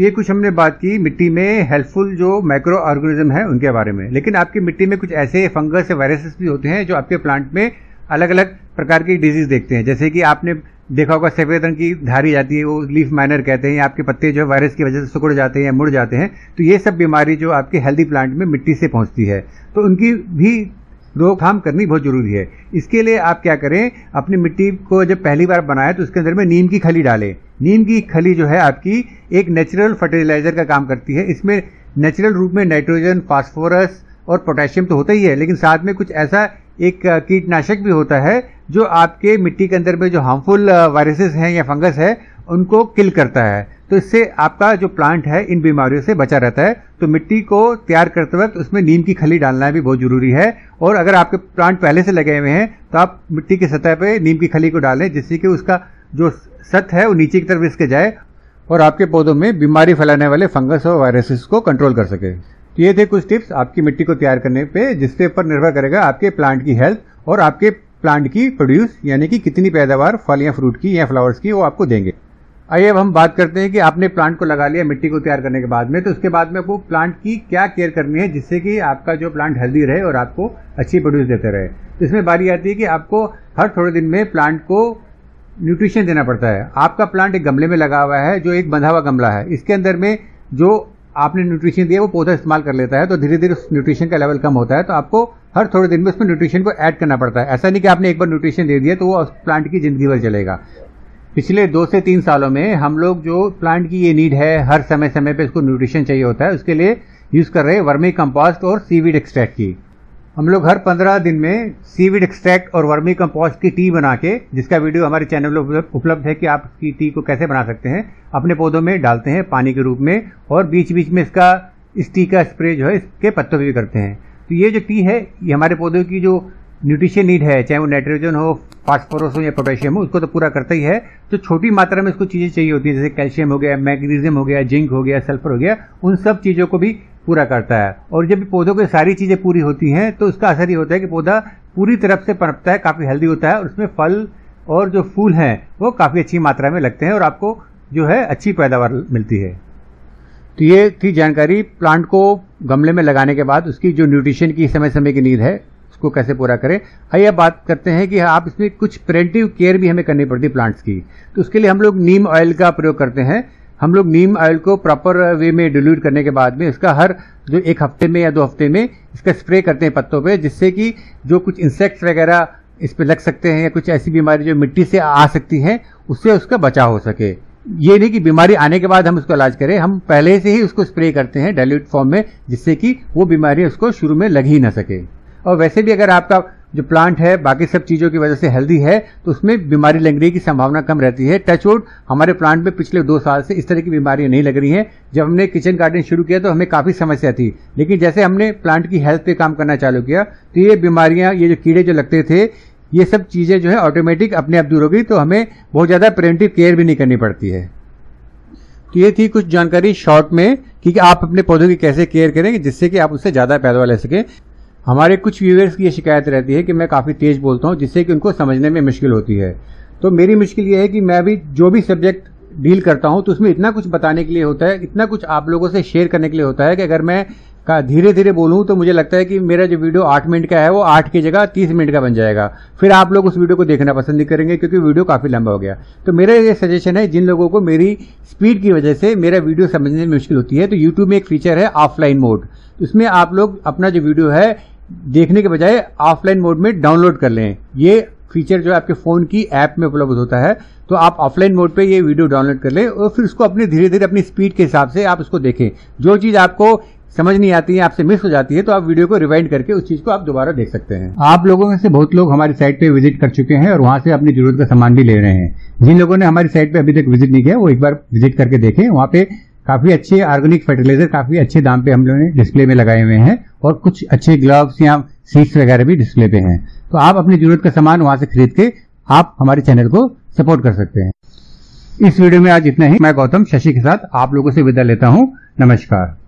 ये कुछ हमने बात की मिट्टी में हेल्पफुल जो माइक्रो ऑर्गेनिज्म है उनके बारे में। लेकिन आपकी मिट्टी में कुछ ऐसे फंगस या वायरसेस भी होते हैं जो आपके प्लांट में अलग अलग प्रकार की डिजीज देखते हैं। जैसे कि आपने देखा होगा सफेद रंग की धारी जाती है, वो लीफ माइनर कहते हैं। आपके पत्ते जो है वायरस की वजह से सिकुड़ जाते हैं या मुड़ जाते हैं। तो ये सब बीमारी जो आपके हेल्दी प्लांट में मिट्टी से पहुंचती है, तो उनकी भी रोकथाम करनी बहुत जरूरी है। इसके लिए आप क्या करें, अपनी मिट्टी को जब पहली बार बनाएं तो उसके अंदर में नीम की खली डालें। नीम की खली जो है आपकी एक नेचुरल फर्टिलाइजर का काम करती है। इसमें नेचुरल रूप में नाइट्रोजन, फास्फोरस और पोटेशियम तो होता ही है, लेकिन साथ में कुछ ऐसा एक कीटनाशक भी होता है जो आपके मिट्टी के अंदर में जो हार्मफुल वायरसेस हैं या फंगस है उनको किल करता है। तो इससे आपका जो प्लांट है इन बीमारियों से बचा रहता है। तो मिट्टी को तैयार करते वक्त उसमें नीम की खली डालना भी बहुत जरूरी है। और अगर आपके प्लांट पहले से लगे हुए हैं तो आप मिट्टी की सतह पे नीम की खली को डालें, जिससे कि उसका जो सत है वो नीचे की तरफ इसके जाए और आपके पौधों में बीमारी फैलाने वाले फंगस और वायरसेस को कंट्रोल कर सके। तो ये थे कुछ टिप्स आपकी मिट्टी को तैयार करने पे, जिसके ऊपर निर्भर करेगा आपके प्लांट की हेल्थ और आपके प्लांट की प्रोड्यूस, यानी कि कितनी पैदावार फल या फ्रूट की या फ्लावर्स की वो आपको देंगे। आइए अब हम बात करते हैं कि आपने प्लांट को लगा लिया मिट्टी को तैयार करने के बाद में, तो उसके बाद में आपको प्लांट की क्या केयर करनी है जिससे कि आपका जो प्लांट हेल्दी रहे और आपको अच्छी प्रोड्यूस देते रहे। तो इसमें बारी आती है कि आपको हर थोड़े दिन में प्लांट को न्यूट्रिशन देना पड़ता है। आपका प्लांट एक गमले में लगा हुआ है जो एक बंधा हुआ गमला है, इसके अंदर में जो आपने न्यूट्रिशन दिया वो पौधा इस्तेमाल कर लेता है, तो धीरे धीरे उस न्यूट्रिशन का लेवल कम होता है। तो आपको हर थोड़े दिन में उसमें न्यूट्रिशन को ऐड करना पड़ता है। ऐसा नहीं कि आपने एक बार न्यूट्रिशन दे दिया तो वो प्लांट की जिंदगी भर चलेगा। पिछले 2 से 3 सालों में हम लोग जो प्लांट की ये नीड है हर समय समय पे इसको न्यूट्रिशन चाहिए होता है, उसके लिए यूज़ कर रहे हैं वर्मी कंपोस्ट और सीवीड एक्सट्रैक्ट की। हम लोग हर 15 दिन में सीवीड एक्सट्रैक्ट और वर्मी कंपोस्ट की टी बना के, जिसका वीडियो हमारे चैनल पर उपलब्ध है कि आप इसकी टी को कैसे बना सकते हैं, अपने पौधों में डालते हैं पानी के रूप में और बीच बीच में इसका इस टी का स्प्रे जो है इसके पत्तों पर भी करते हैं। तो ये जो टी है ये हमारे पौधों की जो न्यूट्रिशन नीड है, चाहे वो नाइट्रोजन हो, फास्फोरस हो या पोटेशियम हो, उसको तो पूरा करता ही है। तो छोटी मात्रा में इसको चीज़ें चाहिए होती है, जैसे कैल्शियम हो गया, मैग्नीशियम हो गया, जिंक हो गया, सल्फर हो गया, उन सब चीज़ों को भी पूरा करता है। और जब पौधों को सारी चीज़ें पूरी होती हैं तो उसका असर ये होता है कि पौधा पूरी तरफ से पनपता है, काफ़ी हेल्दी होता है और उसमें फल और जो फूल हैं वो काफ़ी अच्छी मात्रा में लगते हैं और आपको जो है अच्छी पैदावार मिलती है। तो ये थी जानकारी प्लांट को गमले में लगाने के बाद उसकी जो न्यूट्रिशन की समय समय की नीड है को कैसे पूरा करें। आइए बात करते हैं कि आप इसमें कुछ प्रिवेंटिव केयर भी हमें करनी पड़ती है प्लांट्स की। तो उसके लिए हम लोग नीम ऑयल का प्रयोग करते हैं। हम लोग नीम ऑयल को प्रॉपर वे में डिल्यूट करने के बाद में इसका हर जो 1 हफ्ते में या 2 हफ्ते में इसका स्प्रे करते हैं पत्तों पे, जिससे कि जो कुछ इंसेक्ट्स वगैरह इस पर लग सकते हैं या कुछ ऐसी बीमारी जो मिट्टी से आ सकती है उससे उसका बचाव हो सके। ये नहीं कि बीमारी आने के बाद हम उसको इलाज करें, हम पहले से ही उसको स्प्रे करते हैं डाइल्यूट फॉर्म में, जिससे कि वो बीमारी उसको शुरू में लग ही ना सके। और वैसे भी अगर आपका जो प्लांट है बाकी सब चीज़ों की वजह से हेल्दी है तो उसमें बीमारी लगने की संभावना कम रहती है। टचवुड हमारे प्लांट में पिछले 2 साल से इस तरह की बीमारियां नहीं लग रही हैं। जब हमने किचन गार्डन शुरू किया तो हमें काफ़ी समस्या थी, लेकिन जैसे हमने प्लांट की हेल्थ पे काम करना चालू किया तो ये बीमारियाँ, ये जो कीड़े जो लगते थे, ये सब चीज़ें जो है ऑटोमेटिक अपने आप दूर हो गई। तो हमें बहुत ज़्यादा प्रिवेंटिव केयर भी नहीं करनी पड़ती है। तो ये थी कुछ जानकारी शॉर्ट में कि आप अपने पौधों की कैसे केयर करेंगे जिससे कि आप उससे ज़्यादा पैदावार ले सकें। हमारे कुछ व्यूअर्स की ये शिकायत रहती है कि मैं काफ़ी तेज़ बोलता हूँ, जिससे कि उनको समझने में मुश्किल होती है। तो मेरी मुश्किल ये है कि मैं भी जो भी सब्जेक्ट डील करता हूँ तो उसमें इतना कुछ बताने के लिए होता है, इतना कुछ आप लोगों से शेयर करने के लिए होता है कि अगर मैं धीरे धीरे बोलूँ तो मुझे लगता है कि मेरा जो वीडियो 8 मिनट का है वो 8 की जगह 30 मिनट का बन जाएगा। फिर आप लोग उस वीडियो को देखना पसंद नहीं करेंगे क्योंकि वीडियो काफ़ी लंबा हो गया। तो मेरा ये सजेशन है, जिन लोगों को मेरी स्पीड की वजह से मेरा वीडियो समझने में मुश्किल होती है तो यूट्यूब में एक फीचर है ऑफलाइन मोड, उसमें आप लोग अपना जो वीडियो है देखने के बजाय ऑफलाइन मोड में डाउनलोड कर लें। ये फीचर जो आपके फ़ोन की ऐप में उपलब्ध होता है, तो आप ऑफलाइन मोड पे ये वीडियो डाउनलोड कर लें और फिर उसको अपने धीरे धीरे अपनी स्पीड के हिसाब से आप उसको देखें। जो चीज़ आपको समझ नहीं आती है, आपसे मिस हो जाती है, तो आप वीडियो को रिवाइंड करके उस चीज़ को आप दोबारा देख सकते हैं। आप लोगों में से बहुत लोग हमारी साइट पे विजिट कर चुके हैं और वहाँ से अपनी जरूरत का सामान भी ले रहे हैं। जिन लोगों ने हमारी साइट पे अभी तक विजिट नहीं किया वो एक बार विजिट करके देखें। वहाँ पे काफ़ी अच्छे ऑर्गेनिक फर्टिलाइजर काफ़ी अच्छे दाम पे हम लोगों ने डिस्प्ले में लगाए हुए हैं और कुछ अच्छे ग्लव्स या सीड्स वगैरह भी डिस्प्ले पे हैं। तो आप अपनी जरूरत का सामान वहाँ से खरीद के आप हमारे चैनल को सपोर्ट कर सकते हैं। इस वीडियो में आज इतना ही। मैं गौतम शशि के साथ आप लोगों से विदा लेता हूँ। नमस्कार।